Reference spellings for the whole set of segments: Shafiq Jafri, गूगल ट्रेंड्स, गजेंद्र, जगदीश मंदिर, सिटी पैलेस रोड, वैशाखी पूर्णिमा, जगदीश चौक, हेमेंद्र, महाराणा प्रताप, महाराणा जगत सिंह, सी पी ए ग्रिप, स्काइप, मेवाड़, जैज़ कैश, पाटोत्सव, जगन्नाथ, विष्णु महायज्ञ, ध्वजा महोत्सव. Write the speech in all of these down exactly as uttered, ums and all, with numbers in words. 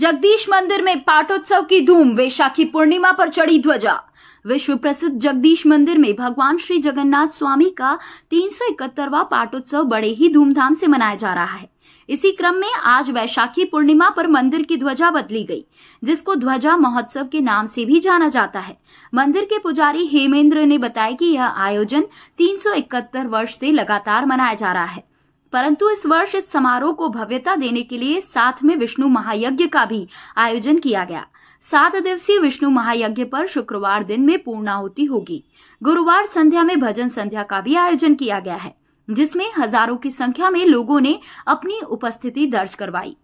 जगदीश मंदिर में पाटोत्सव की धूम, वैशाखी पूर्णिमा पर चढ़ी ध्वजा। विश्व प्रसिद्ध जगदीश मंदिर में भगवान श्री जगन्नाथ स्वामी का तीन सौ इकहत्तरवा पाटोत्सव बड़े ही धूमधाम से मनाया जा रहा है। इसी क्रम में आज वैशाखी पूर्णिमा पर मंदिर की ध्वजा बदली गई, जिसको ध्वजा महोत्सव के नाम से भी जाना जाता है। मंदिर के पुजारी हेमेंद्र ने बताया कि यह आयोजन तीन सौ इकहत्तर वर्ष से लगातार मनाया जा रहा है, परंतु इस वर्ष इस समारोह को भव्यता देने के लिए साथ में विष्णु महायज्ञ का भी आयोजन किया गया। सात दिवसीय विष्णु महायज्ञ पर शुक्रवार दिन में पूर्णाहुति होगी। गुरुवार संध्या में भजन संध्या का भी आयोजन किया गया है, जिसमें हजारों की संख्या में लोगों ने अपनी उपस्थिति दर्ज करवाई।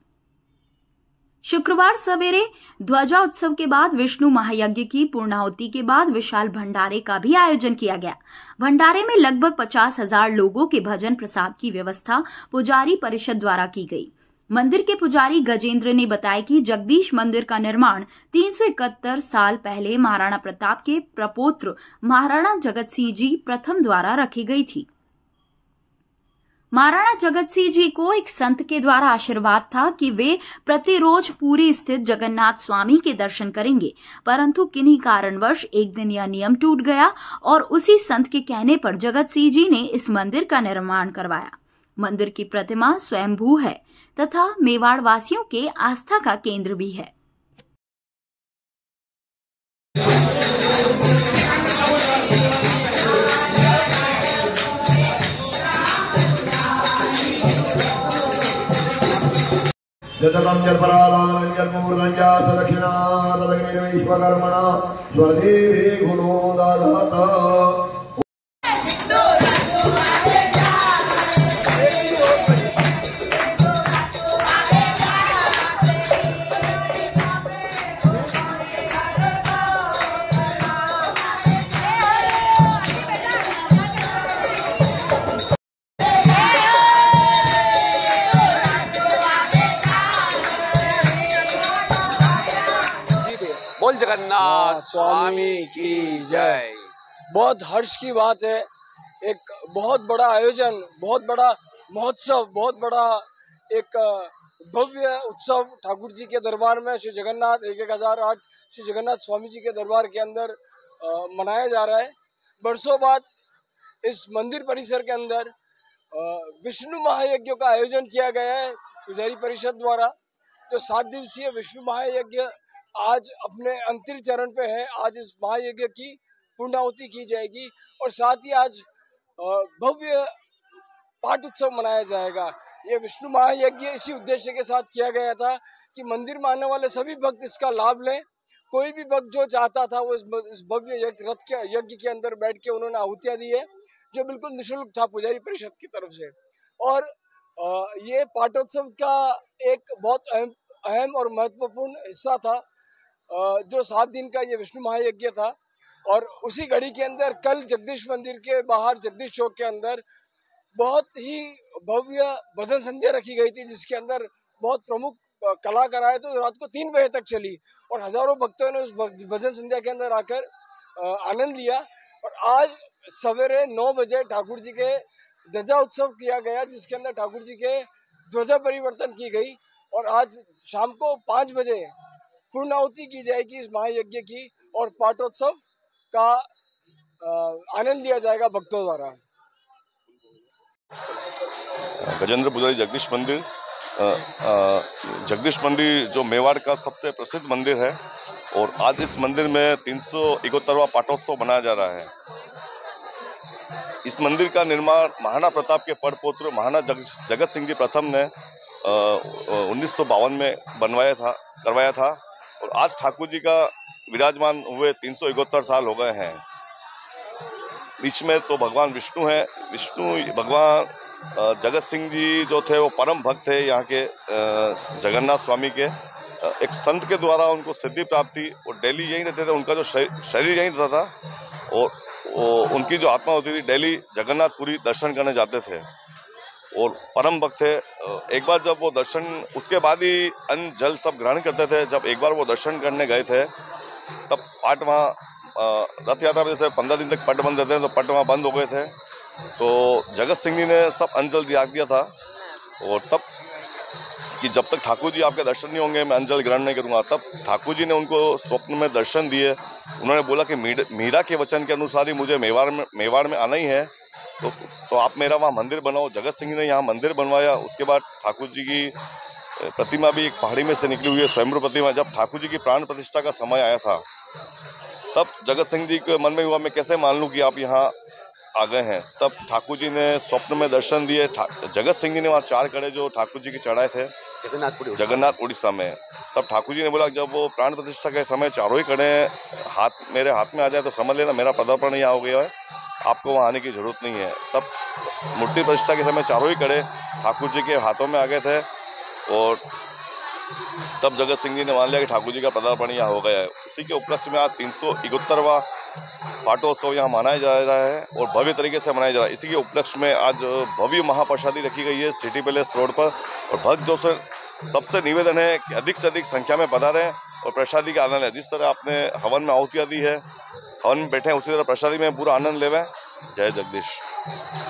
शुक्रवार सवेरे ध्वजा उत्सव के बाद विष्णु महायज्ञ की पूर्णाहुति के बाद विशाल भंडारे का भी आयोजन किया गया। भंडारे में लगभग पचास हजार लोगों के भजन प्रसाद की व्यवस्था पुजारी परिषद द्वारा की गई। मंदिर के पुजारी गजेंद्र ने बताया कि जगदीश मंदिर का निर्माण तीन सौ इकहत्तर साल पहले महाराणा प्रताप के प्रपोत्र महाराणा जगत सिंह जी प्रथम द्वारा रखी गई थी। महाराणा जगत सिंह जी को एक संत के द्वारा आशीर्वाद था कि वे प्रतिरोज पूरी स्थित जगन्नाथ स्वामी के दर्शन करेंगे, परंतु किन्हीं कारणवश एक दिन यह नियम टूट गया और उसी संत के कहने पर जगत सिंह जी ने इस मंदिर का निर्माण करवाया। मंदिर की प्रतिमा स्वयंभू है तथा मेवाड़ वासियों के आस्था का केंद्र भी है। जतकम चल जगन्नाथ स्वामी की जय। बहुत हर्ष की बात है, एक बहुत बड़ा आयोजन, बहुत बड़ा महोत्सव, बहुत बड़ा एक भव्य उत्सव ठाकुर जी के दरबार में श्री जगन्नाथ एक एक हजार आठ श्री जगन्नाथ स्वामी जी के दरबार के अंदर मनाया जा रहा है। बरसों बाद इस मंदिर परिसर के अंदर विष्णु महायज्ञ का आयोजन किया गया है पुजारी परिषद द्वारा। जो सात दिवसीय विष्णु महायज्ञ आज अपने अंतिम चरण पे है। आज इस महायज्ञ की पूर्णाहुति की जाएगी और साथ ही आज भव्य पाठ उत्सव मनाया जाएगा। ये विष्णु महायज्ञ इसी उद्देश्य के साथ किया गया था कि मंदिर में आने वाले सभी भक्त इसका लाभ लें। कोई भी भक्त जो चाहता था वो इस भव्य यज्ञ रथ के यज्ञ के अंदर बैठ के उन्होंने आहुतियाँ दी है, जो बिल्कुल निःशुल्क था पुजारी परिषद की तरफ से। और ये पाठोत्सव का एक बहुत अहम अहम और महत्वपूर्ण हिस्सा था जो सात दिन का ये विष्णु महायज्ञ था। और उसी घड़ी के अंदर कल जगदीश मंदिर के बाहर जगदीश चौक के अंदर बहुत ही भव्य भजन संध्या रखी गई थी, जिसके अंदर बहुत प्रमुख कलाकार आए तो रात को तीन बजे तक चली और हजारों भक्तों ने उस भजन संध्या के अंदर आकर आनंद लिया। और आज सवेरे नौ बजे ठाकुर जी के ध्वजा उत्सव किया गया, जिसके अंदर ठाकुर जी के ध्वजा परिवर्तन की गई और आज शाम को पाँच बजे पूर्णाहुति की जाएगी इस महायज्ञ की और पाठोत्सव का आनंद लिया जाएगा भक्तों द्वारा। गजेंद्र पुजारी जगदीश मंदिर। जगदीश मंदिर जो मेवाड़ का सबसे प्रसिद्ध मंदिर है और आज इस मंदिर में तीन सौ इकहत्तरवा पाठोत्सव मनाया जा रहा है। इस मंदिर का निर्माण महाराणा प्रताप के परपोत्र महाराणा जग, जगत सिंह जी प्रथम ने उन्नीस सौ बावन में बनवाया था करवाया था और आज ठाकुर जी का विराजमान हुए तीन सौ इकहत्तर साल हो गए हैं। बीच में तो भगवान विष्णु हैं, विष्णु भगवान जगत सिंह जी जो थे वो परम भक्त थे यहाँ के जगन्नाथ स्वामी के। एक संत के द्वारा उनको सिद्धि प्राप्ति और डेली यहीं रहते थे, उनका जो शरीर यहीं रहता था और उनकी जो आत्मा होती थी डेली जगन्नाथपुरी दर्शन करने जाते थे और परम भक्त थे। एक बार जब वो दर्शन उसके बाद ही अन्न जल सब ग्रहण करते थे। जब एक बार वो दर्शन करने गए थे तब पाठ वहाँ रथ यात्रा में जैसे पंद्रह दिन तक पट बंद रहते हैं तो पट वहाँ बंद हो गए थे, तो जगत सिंह जी ने सब अन्न जल त्याग दिया था और तब कि जब तक ठाकुर जी आपके दर्शन नहीं होंगे मैं अंजल ग्रहण नहीं करूंगा। तब ठाकुर जी ने उनको स्वप्न में दर्शन दिए। उन्होंने बोला कि मीरा के वचन के अनुसार ही मुझे मेवाड़ में मेवाड़ में आना ही है, तो तो आप मेरा वहाँ मंदिर बनाओ। जगत सिंह ने यहाँ मंदिर बनवाया। उसके बाद ठाकुर जी की प्रतिमा भी एक पहाड़ी में से निकली हुई है, स्वयंभू प्रतिमा। जब ठाकुर जी की प्राण प्रतिष्ठा का समय आया था तब जगत सिंह जी के मन में हुआ मैं कैसे मान लूँ कि आप यहाँ आ गए हैं। तब ठाकुर जी ने स्वप्न में दर्शन दिए। जगत सिंह जी ने वहाँ चार कड़े जो ठाकुर जी के चढ़ाए थे जगन्नाथ उड़ीसा में, तब ठाकुर जी ने बोला जब वो प्राण प्रतिष्ठा के समय चारों ही कड़े हाथ मेरे हाथ में आ जाए तो समझ लेना मेरा पदार्पण यहाँ हो गया है, आपको वहाँ आने की जरूरत नहीं है। तब मूर्ति प्रतिष्ठा के समय चारों ही कड़े ठाकुर जी के हाथों में आ गए थे और तब जगत सिंह जी ने मान लिया कि ठाकुर जी का पदार्पण यहाँ हो गया है। उसी के उपलक्ष्य में आज तीन सौ इकहत्तरवा पाटोत्सव यहाँ मनाया जा रहा है और भव्य तरीके से मनाया जा रहा है। इसी के उपलक्ष्य में आज भव्य महाप्रसादी रखी गई है सिटी पैलेस रोड पर और भक्त जो से सबसे निवेदन है कि अधिक से अधिक संख्या में पधारें और प्रसादी का आनंद लें। जिस तरह आपने हवन में आहुतियाँ दी है, हवन में बैठे उसी तरह प्रसादी में पूरा आनंद लेवें। जय जगदीश।